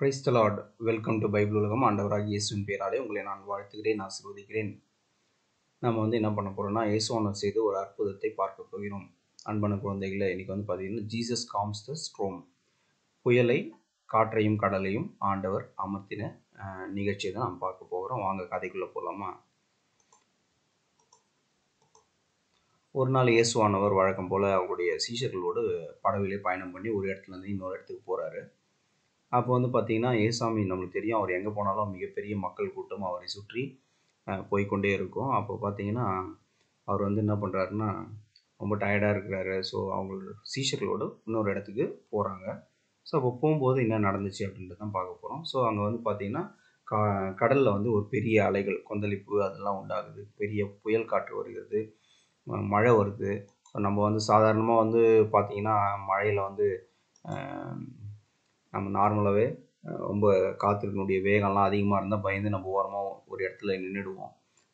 Price the lord. Welcome to Bible உலகம். ஆண்டவராக இயேசுவின் பேராலே உங்களை நான் வாழ்த்துகிறேன், ஆசீர்வதிக்கிறேன். நம்ம என்ன பண்ண போகிறோம்னா, இயேசுவானவர் செய்து ஒரு அற்புதத்தை பார்க்க போகிறோம். அன்பான குழந்தைகளை, இன்றைக்கி பார்த்தீங்கன்னா ஜீசஸ் காம்ஸ் தி ஸ்ட்ரோம், புயலை காற்றையும் கடலையும் ஆண்டவர் அமர்த்தின நிகழ்ச்சியை தான் நம்ம பார்க்க போகிறோம். வாங்க கதைக்குள்ளே போகலாமா? ஒரு நாள் இயேசுவானவர் வழக்கம் போல் அவங்களுடைய சீஷர்களோடு படவிலே பயணம் பண்ணி ஒரு இடத்துலேருந்து இன்னொரு இடத்துக்கு போகிறாரு. அப்போ பார்த்தீங்கன்னா ஏசாமி, நம்மளுக்கு தெரியும், அவர் எங்கே போனாலும் மிகப்பெரிய மக்கள் கூட்டம் அவரை சுற்றி போய்கொண்டே இருக்கும். அப்போ பார்த்தீங்கன்னா அவர் என்ன பண்ணுறாருன்னா, ரொம்ப டயர்டாக இருக்கிறாரு. ஸோ அவங்களோட சீஷர்களோடு இன்னொரு இடத்துக்கு போகிறாங்க. ஸோ அப்போ போகும்போது என்ன நடந்துச்சு அப்படின்றது தான் பார்க்க போகிறோம். ஸோ அங்கே பார்த்தீங்கன்னா கடலில் ஒரு பெரிய அலைகள், கொந்தளிப்பு அதெல்லாம் உண்டாகுது. பெரிய புயல் காற்று வருகிறது, மழை வருது. ஸோ நம்ம சாதாரணமாக பார்த்தீங்கன்னா மழையில் நம்ம நார்மலாகவே ரொம்ப காற்றுனுடைய வேகம்லாம் அதிகமாக இருந்தால் பயந்து நம்ம ஓரமாக ஒரு இடத்துல நின்றுடுவோம்.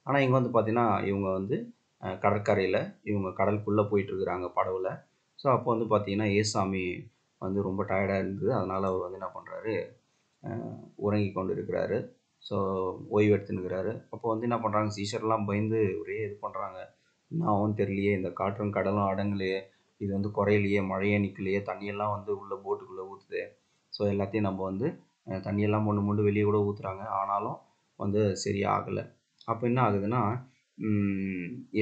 ஆனால் இங்கே பார்த்தீங்கன்னா இவங்க கடற்கரையில், இவங்க கடலுக்குள்ளே போயிட்டுருக்குறாங்க படவில். ஸோ அப்போ பார்த்தீங்கன்னா ஏசாமி ரொம்ப டயர்டாக இருந்தது. அதனால் அவர் என்ன பண்ணுறாரு, உறங்கி கொண்டு இருக்கிறாரு. ஸோ ஓய்வு எடுத்துன்னுக்கிறாரு. அப்போ என்ன பண்ணுறாங்க, சீஷர்லாம் பயந்து ஒரே இது பண்ணுறாங்க. என்ன ஆகும் தெரியலையே, இந்த காற்றும் கடலும் அடங்கலையே, இது குறையிலையே, மழையே நிற்கலையே, தண்ணியெல்லாம் உள்ளே போட்டுக்குள்ளே ஊற்றுது. ஸோ எல்லாத்தையும் நம்ம தண்ணியெல்லாம் மொண்டு மொண்டு வெளியே கூட ஊற்றுறாங்க. ஆனாலும் சரியாகலை. அப்போ என்ன ஆகுதுன்னா,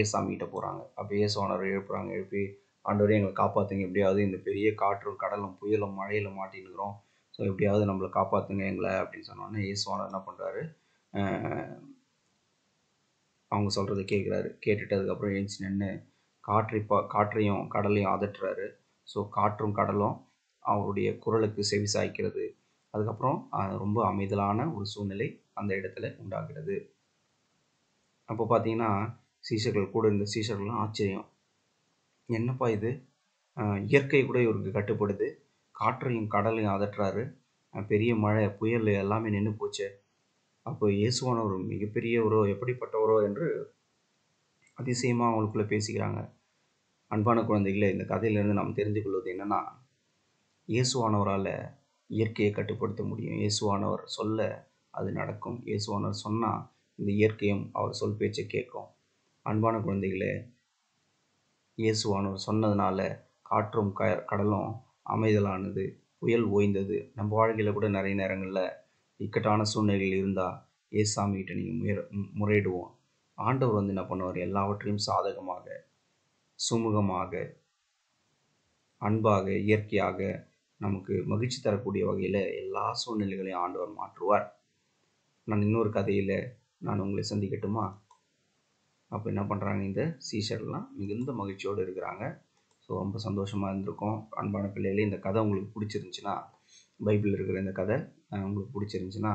ஏசாமிகிட்ட போகிறாங்க. அப்போ ஏசுவானவர் எழுப்புறாங்க. எழுப்பி, ஆண்டவரே எங்களை காப்பாற்றுங்க, எப்படியாவது இந்த பெரிய காற்றும் கடலும் புயலும் மழையில் மாட்டின்னுக்கிறோம், ஸோ எப்படியாவது நம்மளை காப்பாற்றுங்க எங்களை அப்படின்னு சொன்னோன்னே ஏசுவானவர் என்ன பண்ணுறாரு, அவங்க சொல்கிறத கேட்குறாரு. கேட்டுட்டு அதுக்கப்புறம் எழுந்துச்சு நின்று காற்றையும் கடலையும் அதட்டுறாரு. ஸோ காற்றும் கடலும் அவருடைய குரலுக்கு செவி சாய்க்கிறது. அதுக்கப்புறம் ரொம்ப அமைதலான ஒரு சூழ்நிலை அந்த இடத்துல உண்டாகிறது. அப்போ பார்த்தீங்கன்னா சீஷர்கள் கூட இருந்த சீஷர்கள்லாம் ஆச்சரியம், என்னப்பா இது, இயற்கை கூட இவருக்கு கட்டுப்படுது, காற்றையும் கடலையும் அதட்டுறாரு, பெரிய மழை புயல் எல்லாமே நின்று போச்சு. அப்போ இயேசுவானவர் மிகப்பெரியவரோ, எப்படிப்பட்டவரோ என்று அதிசயமாக அவங்களுக்குள்ளே பேசிக்கிறாங்க. அன்பான குழந்தைகளை, இந்த கதையிலேருந்து நாம் தெரிந்து கொள்வது என்னென்னா, இயேசுவானவரால் இயற்கையை கட்டுப்படுத்த முடியும். இயேசுவானவர் சொல்ல அது நடக்கும். இயேசுவானவர் சொன்னால் இந்த இயற்கையும் அவர் சொல் பேச்சை கேட்கும். அன்பான குழந்தைகளே, இயேசுவானவர் சொன்னதுனால காற்றும் கடலும் அமைதலானது, புயல் ஓய்ந்தது. நம்ம வாழ்க்கையில் கூட நிறைய நேரங்களில் இக்கட்டான சூழ்நிலைகள் இருந்தால் ஏசாமிகிட்ட நீங்கள் முறையிடுவோம். ஆண்டவர் என்ன பண்ணுவார், எல்லாவற்றையும் சாதகமாக, சுமூகமாக, அன்பாக, இயற்கையாக, நமக்கு மகிழ்ச்சி தரக்கூடிய வகையில் எல்லா சூழ்நிலைகளையும் ஆண்டவர் மாற்றுவார். நான் இன்னொரு கதையில் நான் உங்களை சந்திக்கட்டுமா? அப்போ என்ன பண்ணுறாங்க, இந்த சீஷர்லாம் மிகுந்த மகிழ்ச்சியோடு இருக்கிறாங்க. ஸோ ரொம்ப சந்தோஷமாக இருந்திருக்கும். அன்பான பிள்ளைகளே, இந்த கதை உங்களுக்கு பிடிச்சிருந்துச்சுன்னா, பைபிளில் இருக்கிற இந்த கதை உங்களுக்கு பிடிச்சிருந்துச்சுன்னா,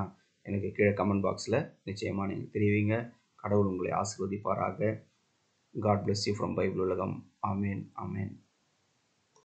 எனக்கு கீழே கமெண்ட் பாக்ஸில் நிச்சயமாக நீங்கள் தெரிவிங்க. கடவுள் உங்களை ஆசீர்வதிப்பாராக. God bless you from Bible உலகம். ஆமேன், ஆமேன்.